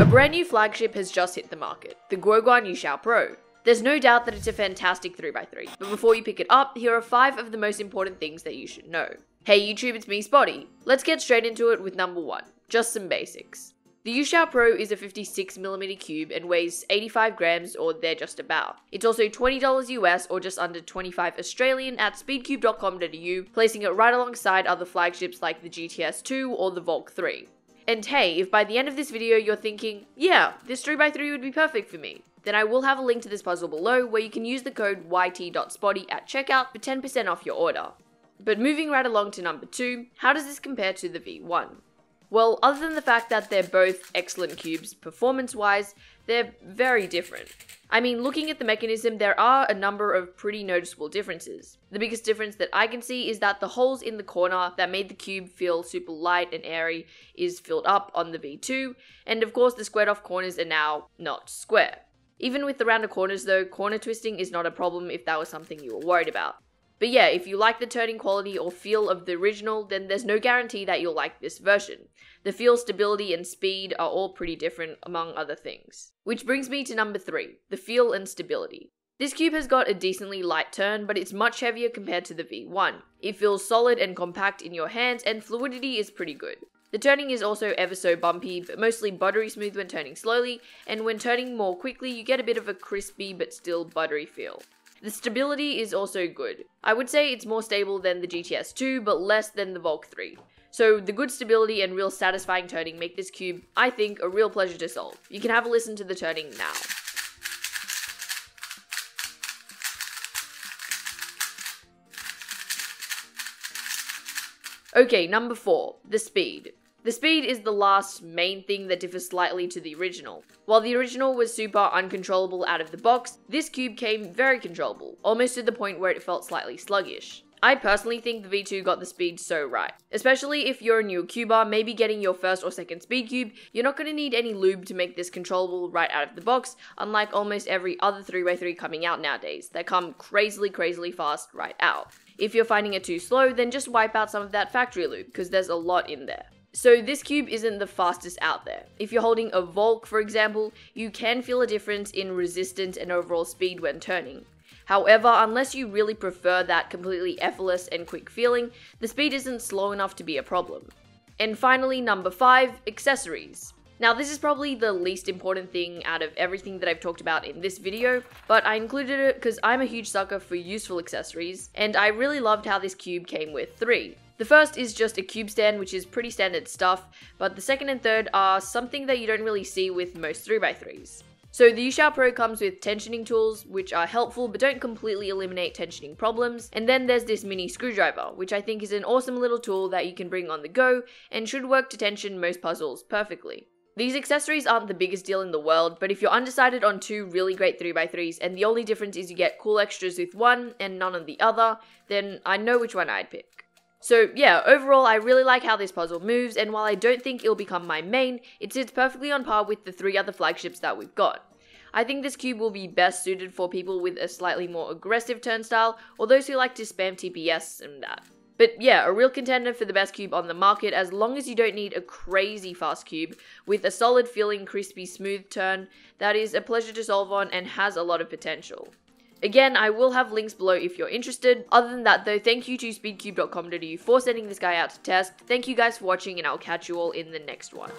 A brand new flagship has just hit the market, the GuoGuan YueXiao Pro. There's no doubt that it's a fantastic 3x3, but before you pick it up, here are 5 of the most important things that you should know. Hey YouTube, it's me Spotty. Let's get straight into it with number 1, just some basics. The YueXiao Pro is a 56mm cube and weighs 85 grams or there just about. It's also $20 US or just under 25 Australian at speedcube.com.au, placing it right alongside other flagships like the GTS2 or the Valk 3. And hey, if by the end of this video you're thinking, yeah, this 3x3 would be perfect for me, then I will have a link to this puzzle below where you can use the code YT.Spotty at checkout for 10% off your order. But moving right along to number 2, how does this compare to the V1? Well, other than the fact that they're both excellent cubes performance-wise, they're very different. I mean, looking at the mechanism, there are a number of pretty noticeable differences. The biggest difference that I can see is that the holes in the corner that made the cube feel super light and airy is filled up on the V2, and of course the squared off corners are now not square. Even with the rounder corners though, corner twisting is not a problem if that was something you were worried about. But yeah, if you like the turning quality or feel of the original, then there's no guarantee that you'll like this version. The feel, stability, and speed are all pretty different, among other things. Which brings me to number 3, the feel and stability. This cube has got a decently light turn, but it's much heavier compared to the V1. It feels solid and compact in your hands, and fluidity is pretty good. The turning is also ever so bumpy, but mostly buttery smooth when turning slowly, and when turning more quickly, you get a bit of a crispy but still buttery feel. The stability is also good. I would say it's more stable than the GTS2, but less than the Valk 3. So the good stability and real satisfying turning make this cube, I think, a real pleasure to solve. You can have a listen to the turning now. Okay, number 4, the speed. The speed is the last main thing that differs slightly to the original. While the original was super uncontrollable out of the box, this cube came very controllable, almost to the point where it felt slightly sluggish. I personally think the V2 got the speed so right. Especially if you're a new cuber, maybe getting your first or second speed cube, you're not going to need any lube to make this controllable right out of the box, unlike almost every other 3x3 coming out nowadays. They come crazily fast right out. If you're finding it too slow, then just wipe out some of that factory lube, because there's a lot in there. So this cube isn't the fastest out there. If you're holding a Valk, for example, you can feel a difference in resistance and overall speed when turning. However, unless you really prefer that completely effortless and quick feeling, the speed isn't slow enough to be a problem. And finally, number 5, accessories. Now this is probably the least important thing out of everything that I've talked about in this video, but I included it because I'm a huge sucker for useful accessories, and I really loved how this cube came with 3. The first is just a cube stand, which is pretty standard stuff, but the second and third are something that you don't really see with most 3x3s. So the YueXiao Pro comes with tensioning tools, which are helpful but don't completely eliminate tensioning problems, and then there's this mini screwdriver, which I think is an awesome little tool that you can bring on the go and should work to tension most puzzles perfectly. These accessories aren't the biggest deal in the world, but if you're undecided on 2 really great 3x3s and the only difference is you get cool extras with one and none on the other, then I know which one I'd pick. So yeah, overall I really like how this puzzle moves, and while I don't think it'll become my main, it sits perfectly on par with the 3 other flagships that we've got. I think this cube will be best suited for people with a slightly more aggressive turnstyle, or those who like to spam TPS and that. But yeah, a real contender for the best cube on the market, as long as you don't need a crazy fast cube with a solid feeling, crispy, smooth turn that is a pleasure to solve on and has a lot of potential. Again, I will have links below if you're interested. Other than that though, thank you to speedcube.com.au for sending this guy out to test. Thank you guys for watching, and I'll catch you all in the next one.